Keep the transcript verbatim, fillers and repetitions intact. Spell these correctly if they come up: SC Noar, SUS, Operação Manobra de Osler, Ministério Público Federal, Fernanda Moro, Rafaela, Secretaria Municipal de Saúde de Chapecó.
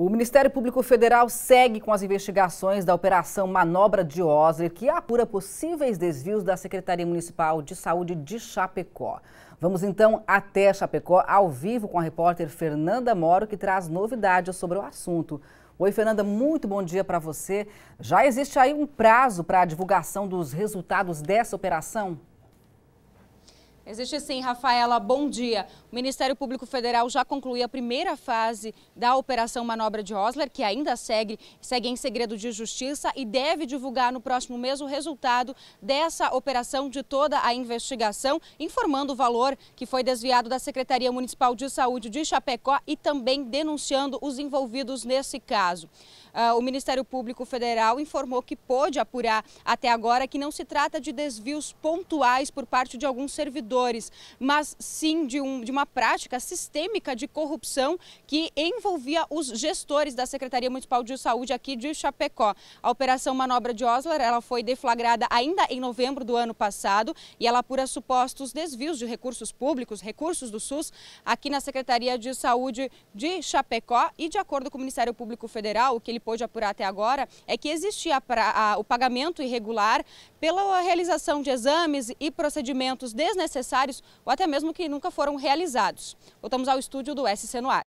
O Ministério Público Federal segue com as investigações da Operação Manobra de Osler, que apura possíveis desvios da Secretaria Municipal de Saúde de Chapecó. Vamos então até Chapecó, ao vivo, com a repórter Fernanda Moro, que traz novidades sobre o assunto. Oi, Fernanda, muito bom dia para você. Já existe aí um prazo para a divulgação dos resultados dessa operação? Existe sim, Rafaela. Bom dia. O Ministério Público Federal já concluiu a primeira fase da Operação Manobra de Osler, que ainda segue, segue em segredo de justiça e deve divulgar no próximo mês o resultado dessa operação, de toda a investigação, informando o valor que foi desviado da Secretaria Municipal de Saúde de Chapecó e também denunciando os envolvidos nesse caso. O Ministério Público Federal informou que pôde apurar até agora que não se trata de desvios pontuais por parte de alguns servidores, mas sim de, um, de uma prática sistêmica de corrupção que envolvia os gestores da Secretaria Municipal de Saúde aqui de Chapecó. A Operação Manobra de Osler, ela foi deflagrada ainda em novembro do ano passado e ela apura supostos desvios de recursos públicos, recursos do SUS, aqui na Secretaria de Saúde de Chapecó. E de acordo com o Ministério Público Federal, o que ele pôde apurar até agora é que existia pra, a, o pagamento irregular pela realização de exames e procedimentos desnecessários ou até mesmo que nunca foram realizados. Voltamos ao estúdio do S C Noar.